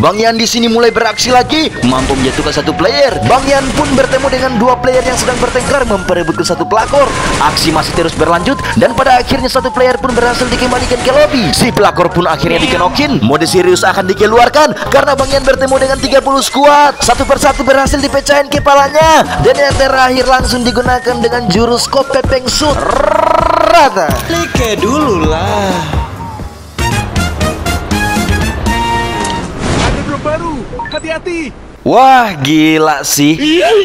Bang Yan di sini mulai beraksi lagi, mampu menjatuhkan satu player. Bang Yan pun bertemu dengan dua player yang sedang bertengkar memperebutkan satu pelakor. Aksi masih terus berlanjut dan pada akhirnya satu player pun berhasil dikembalikan ke lobby. Si pelakor pun akhirnya dikenokin. Mode serius akan dikeluarkan karena Bang Yan bertemu dengan 30 squad. Satu persatu berhasil dipecahin kepalanya dan yang terakhir langsung digunakan dengan jurus kopepeng shoot. Rata. Like dulu lah. Baru, hati-hati. Wah, gila sih.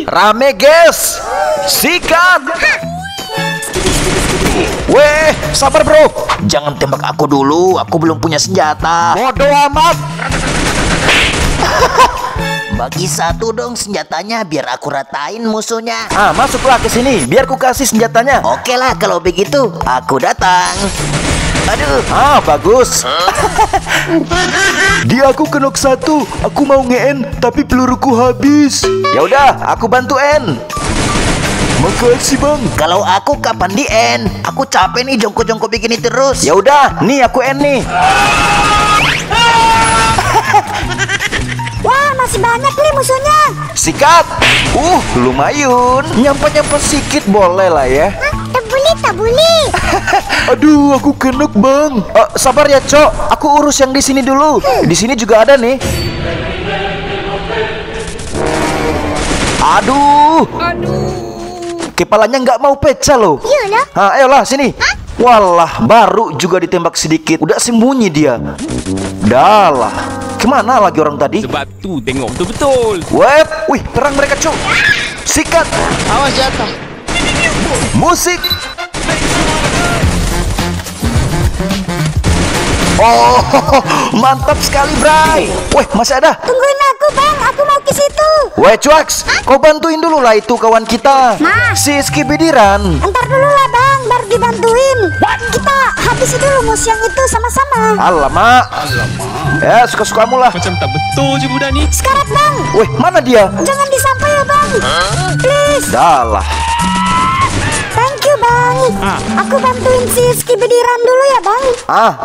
Rame, guys. Sikat. Weh, sabar, bro. Jangan tembak aku dulu, aku belum punya senjata. Bodoh amat. Bagi satu dong senjatanya biar aku ratain musuhnya. Ah, masuklah ke sini, biar ku kasih senjatanya. Oke lah, kalau begitu aku datang. Aduh, bagus. Dia aku kenok satu, aku mau nge-end tapi peluruku habis. Ya udah, aku bantu end. Makasih bang. Kalau aku kapan di end? Aku capek nih jongkok-jongkok begini terus. Ya udah, nih aku end nih. Wah, masih banyak nih musuhnya. Sikat. Lumayan. Nyampe-nyampe sikit boleh lah ya. Tabuli. Aduh, aku kenok bang. Sabar ya cok, aku urus yang di sini dulu. Di sini juga ada nih. Aduh. Kepalanya nggak mau pecah loh. Ayolah sini. Walah, baru juga ditembak sedikit, udah sembunyi dia. Dalah, kemana lagi orang tadi? Sebab tuh tengok betul. Wih, terang mereka cok. Sikat. Awas jatuh. Musik. Mantap sekali, Bray. Masih ada? Tungguin aku, Bang. Aku mau ke situ. Cuaks, kau bantuin dulu lah itu kawan kita. Si Skibidiran. Entar dulu lah, Bang. Baru dibantuin. Kita habisi dulu musuh yang itu sama-sama. Alamak. Ya, suka-suka kamu lah. Macam tak betul je budak ni. Sekarat, Bang. Mana dia? Jangan disampai ya, Bang. Please. Dahlah. Thank you bang, aku bantuin si Skibidiran dulu ya bang.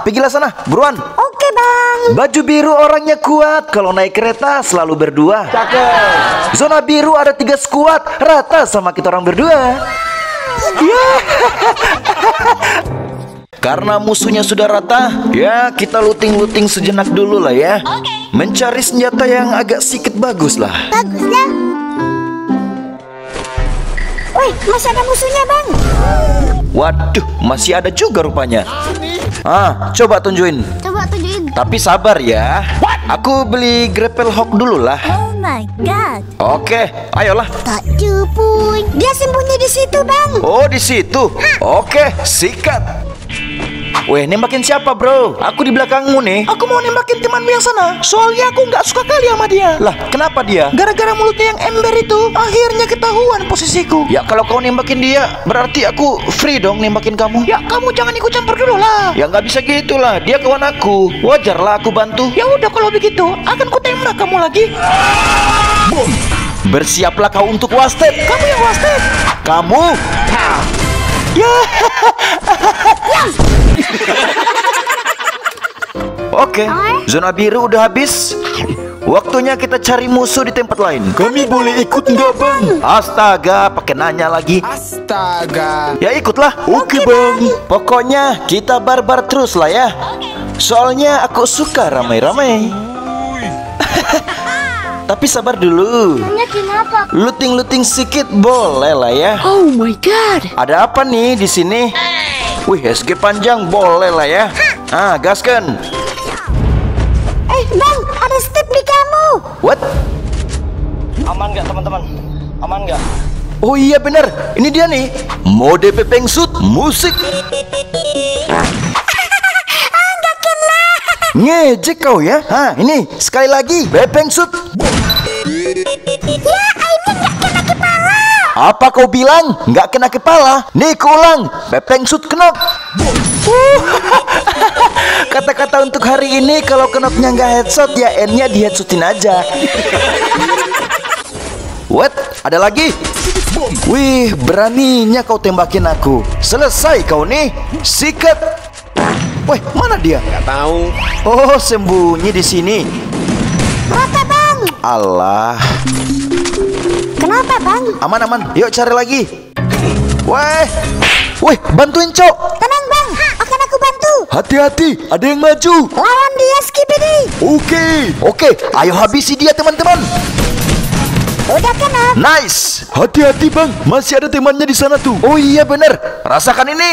Pergilah sana, buruan. Oke bang. Baju biru orangnya kuat, kalau naik kereta selalu berdua. Cakep. Zona biru ada 3 skuad, rata sama kita orang berdua. Karena musuhnya sudah rata, ya kita looting-looting sejenak dulu lah ya. Mencari senjata yang agak sedikit bagus lah. Masih ada musuhnya bang. Waduh, masih ada juga rupanya. Coba tunjukin. Tapi sabar ya. Aku beli grapple hook dulu lah. Oh my god. Oke, ayolah. Tak jepun. Dia sembunyi di situ bang. Oh di situ. Oke, sikat. Nembakin siapa bro? Aku di belakangmu nih. Aku mau nembakin temanmu yang sana. Soalnya aku nggak suka kali sama dia. Lah, kenapa dia? Gara-gara mulutnya yang ember itu. Akhirnya ketahuan posisiku. Ya kalau kau nembakin dia, berarti aku free dong nembakin kamu. Ya kamu jangan ikut campur dulu lah. Ya nggak bisa gitulah. Dia kawan aku. Wajar lah aku bantu. Ya udah kalau begitu, akan ku tembak kamu lagi. Boom. Bersiaplah kau untuk wasted. Kamu yang wasted. Kamu. Oke, zona biru udah habis. Waktunya kita cari musuh di tempat lain. Kami boleh ikut nggak bang? Astaga, pakai nanya lagi. Astaga. Ya ikutlah. Oke bang. Pokoknya kita barbar terus lah ya. Soalnya aku suka ramai-ramai. Tapi sabar dulu. Looting-looting sedikit boleh lah ya. Oh my god. Ada apa nih di sini? SG panjang boleh lah ya. Gaskan. Bang, ada step di kamu. Aman nggak teman-teman? Aman nggak? Oh iya bener, ini dia nih. Mode pepeng shoot musik. Ngejek kau ya. Ini sekali lagi pepeng shoot. Ini nggak kena kepala. Apa kau bilang nggak kena kepala? Nih kuulang, pepeng shoot kenok. Kata-kata untuk hari ini, kalau kenoknya nggak headshot ya endnya di headshotin aja. Ada lagi? Wih, beraninya kau tembakin aku. Selesai kau nih. Sikat. Mana dia? Nggak tahu. Sembunyi di sini. Kenapa, Bang? Allah. Kenapa, Bang? Aman-aman, yuk cari lagi. Weh, weh, bantuin, Cok. Tenang, Bang, akan aku bantu. Hati-hati, ada yang maju. Lawan dia, Skibidi. Oke, ayo habisi dia, teman-teman. Udah kena. Nice. Hati-hati, Bang, masih ada temannya di sana tuh. Oh iya, bener. Rasakan ini.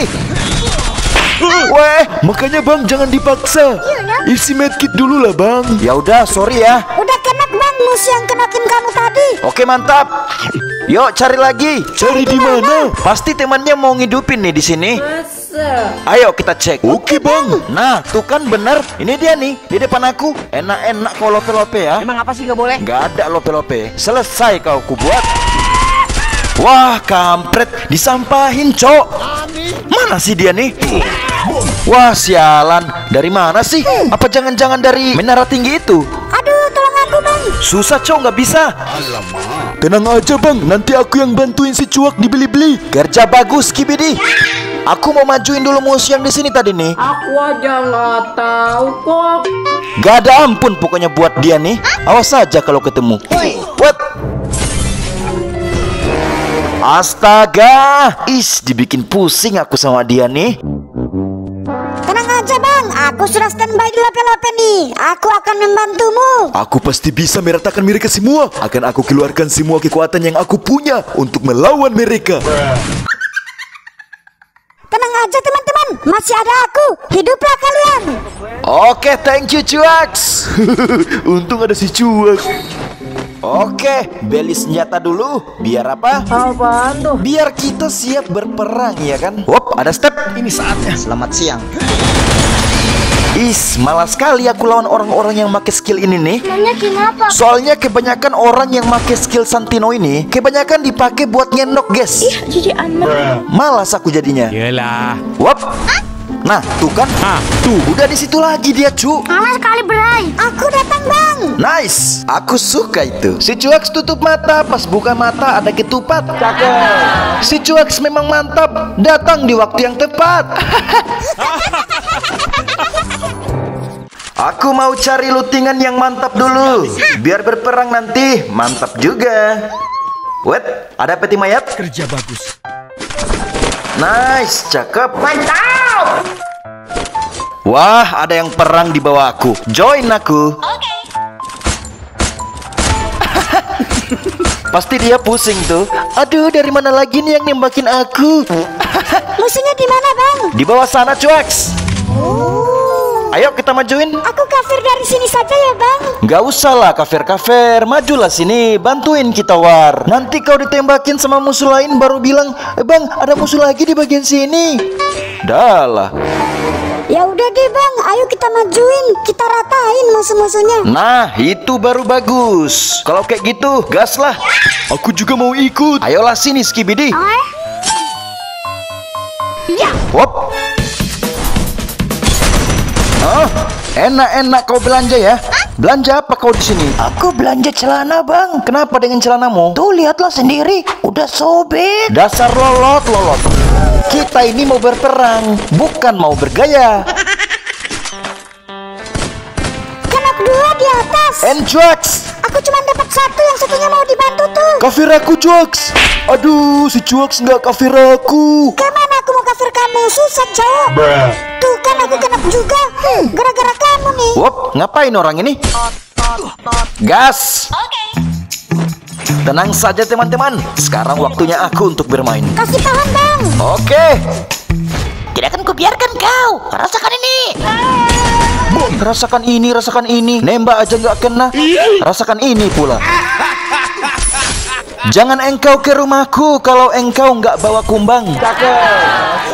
Weh, makanya Bang jangan dipaksa. Isi medkit dulu lah, Bang. Ya udah, sorry ya. Udah kena, Bang, musuh yang kenakin kamu tadi. Oke, mantap. Yuk cari lagi. Cari di mana? Pasti temannya mau ngidupin nih di sini. Masa? Ayo kita cek. Oke, Bang. Nah, tuh kan bener. Ini dia nih di depan aku. Enak-enak kalau lope-lope ya. Emang apa sih nggak boleh? Gak ada lope-lope. Selesai kau kubuat. Wah, kampret, disampahin, Cok. Mana sih dia nih? Wah, sialan. Dari mana sih? Apa jangan-jangan dari menara tinggi itu? Aduh, tolong aku, Bang. Susah, Cok, nggak bisa. Alamak. Tenang aja, Bang, nanti aku yang bantuin si cuak dibeli-beli. Kerja bagus, Skibidi. Aku mau majuin dulu musuh yang di sini tadi nih. Aku aja nggak tahu kok. Gak ada ampun pokoknya buat dia nih. Awas aja kalau ketemu. What? Astaga, dibikin pusing aku sama dia nih. Tenang aja, Bang, aku sudah standby di lope-lope nih. Aku akan membantumu. Aku pasti bisa meratakan mereka semua. Akan aku keluarkan semua kekuatan yang aku punya untuk melawan mereka. Tenang aja, teman-teman, masih ada aku. Hiduplah kalian. Oke, thank you, Cuaks. Untung ada si Cuak. Oke, beli senjata dulu. Biar apa? Apaan tuh? Biar kita siap berperang, ya kan? Wop, ada step. Ini saatnya. Selamat siang. Malas sekali aku lawan orang-orang yang make skill ini nih. Emangnya kenapa? Soalnya kebanyakan orang yang make skill Santino ini kebanyakan dipakai buat ngendok, guys. Ih, jadi aneh. Malas aku jadinya. Yalah. Wop. Nah, tuh kan? Ah, tuh udah di situ lagi dia, Cu. Malas sekali, Bray. Aku datang, Bang. Nice. Aku suka itu. Si Cuaks tutup mata, pas buka mata ada ketupat. Cakep. Si Cuaks memang mantap, datang di waktu yang tepat. Aku mau cari lootingan yang mantap dulu, biar berperang nanti mantap juga. Wait, ada peti mayat? Kerja bagus. Nice, cakep. Mantap. Wah, ada yang perang di bawah aku. Join aku. Okay. Pasti dia pusing tuh. Aduh, dari mana lagi nih yang nembakin aku? Musuhnya di mana, Bang? Di bawah sana, Cuaks. Oh. Ayo kita majuin. Aku kafir dari sini saja ya, Bang. Gak usah lah kafir-kafir. Majulah sini, bantuin kita war. Nanti kau ditembakin sama musuh lain baru bilang, Bang, ada musuh lagi di bagian sini. Dah lah. Ya udah deh, Bang, ayo kita majuin, kita ratain musuh-musuhnya. Nah, itu baru bagus. Kalau kayak gitu, gas lah. Aku juga mau ikut. Ayolah sini, Skibidi. Ya. Wop. Oh, enak-enak kau belanja ya. Belanja apa kau di sini? Aku belanja celana, Bang. Kenapa dengan celanamu? Tuh, lihatlah sendiri, udah sobek. Dasar lolot-lolot. Kita ini mau berperang, bukan mau bergaya. Kenok dua di atas. And Cuaks, aku cuma dapat satu, yang satunya mau dibantu tuh. Kafir aku, Cuaks. Aduh, si Cuaks nggak kafir aku. Kemana aku mau kafir kamu? Susah, Cok. Tuh kan aku kenok juga, gara-gara kamu nih. Wop, ngapain orang ini? Gas. Oke. Tenang saja, teman-teman. Sekarang waktunya aku untuk bermain. Kasih tahan, Bang. Oke. Tidak akan kubiarkan kau. Rasakan ini. Boom. Rasakan ini, rasakan ini. Nembak aja nggak kena. Rasakan ini pula. Jangan engkau ke rumahku kalau engkau nggak bawa kumbang.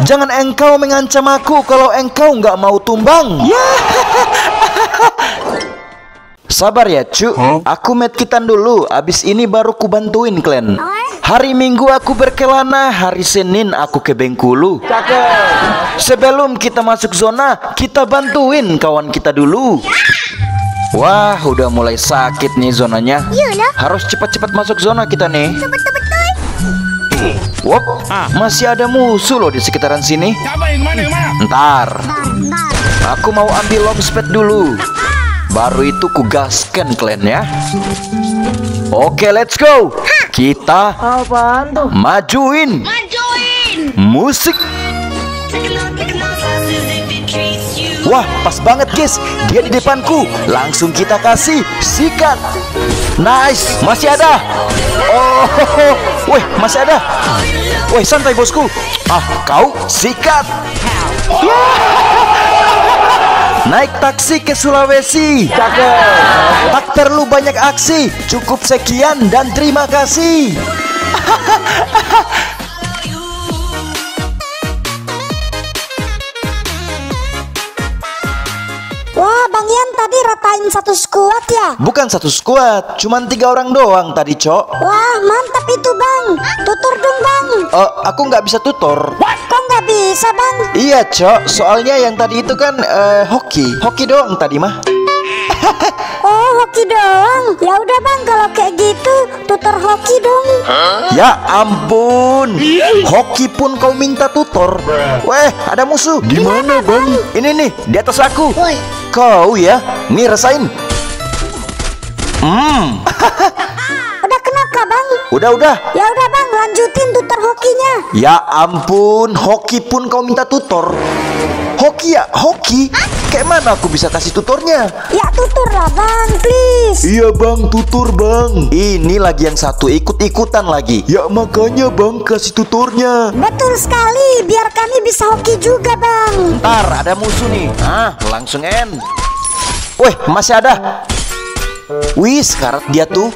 Jangan engkau mengancam aku kalau engkau nggak mau tumbang. Sabar ya, Cu. Aku medkitan dulu, abis ini baru ku bantuin kalian. Hari Minggu aku berkelana, hari Senin aku ke Bengkulu. Sebelum kita masuk zona, kita bantuin kawan kita dulu. Wah, udah mulai sakit nih zonanya. Harus cepat-cepat masuk zona kita nih. Wop, masih ada musuh loh di sekitaran sini. Ntar, aku mau ambil long spade dulu. Baru itu kugaskan kalian ya. Oke, let's go. Kita majuin musik. Wah, pas banget guys. Dia di depanku. Langsung kita kasih sikat. Nice, masih ada. Oh, weh, masih ada. Weh, santai bosku. Ah, kau sikat. Naik taksi ke Sulawesi. Tak perlu banyak aksi, cukup sekian dan terima kasih. Wah, Bang Yan tadi ratain satu squad ya? Bukan satu squad, cuman 3 orang doang tadi, Cok. Wah, mantap itu, Bang. Tutur dong, Bang. Aku nggak bisa tutur. What? Kok nggak bisa, Bang? Iya, Cok. Soalnya yang tadi itu kan hoki. Hoki doang tadi mah. Oh, hoki doang. Ya udah, Bang, kalau kayak gitu tutor hoki dong. Ya ampun. Hoki pun kau minta tutor. Weh, ada musuh. Di mana, Bang? Ini nih, di atas aku. Woy. Kau ya, nih rasain. Udah kena kah, Bang? Udah. Ya udah, Bang, lanjutin tutor hokinya. Ya ampun, hoki pun kau minta tutor. Hoki ya, hoki. Kayak mana aku bisa kasih tutornya? Ya tutur lah, Bang, please. Iya, Bang, tutur, Bang. Ini lagi yang satu ikut-ikutan lagi. Ya makanya, Bang, kasih tutornya. Betul sekali, biar kami bisa hoki juga, Bang. Ntar ada musuh nih. Ah, langsung end. Weh, masih ada. Wih, sekarat dia tuh.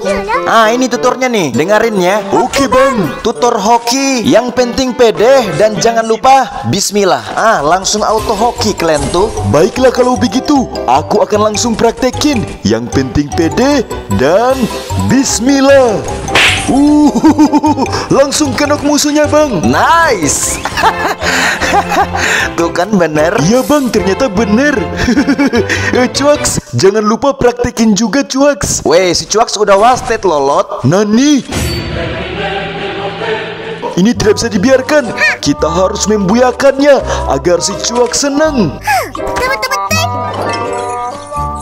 Ah, ini tutornya nih, dengerin ya. Oke, Bang. Tutor hoki. Yang penting pede dan jangan lupa bismillah. Ah, langsung auto hoki kalian tuh. Baiklah kalau begitu, aku akan langsung praktekin. Yang penting pede dan bismillah. Langsung kenok musuhnya, Bang. Nice. Tuh kan bener. Iya, Bang, ternyata bener. Cuaks, jangan lupa praktekin juga, Cuaks. Weh, si Cuaks udah wasted, lolot. Nani? Ini tidak bisa dibiarkan. Kita harus membuyakannya agar si Cuaks senang.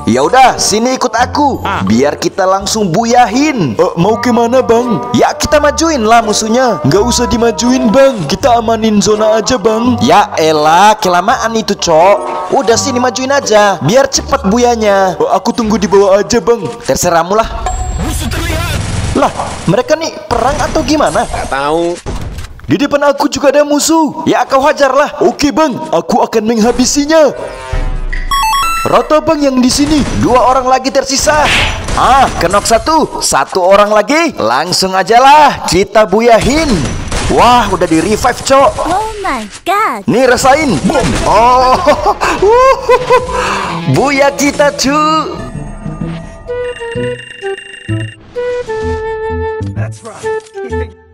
Ya udah, sini ikut aku. Biar kita langsung buyahin. Mau kemana, Bang? Ya kita majuin lah musuhnya. Nggak usah dimajuin, Bang. Kita amanin zona aja, Bang. Ya elah, kelamaan itu, Cok. Udah sini majuin aja, biar cepet buyanya. Aku tunggu di bawah aja, Bang. Terserahmu lah. Musuh terlihat. Lah, mereka nih perang atau gimana? Nggak tahu. Di depan aku juga ada musuh. Ya kau hajarlah. Oke, Bang, aku akan menghabisinya. Rata, Bang, yang di sini. 2 orang lagi tersisa. Ah, kenok satu. 1 orang lagi. Langsung aja lah kita buyahin. Wah, udah di revive, Cok. Oh my god. Nih rasain. Boom. Oh. Buya kita, cu. That's right.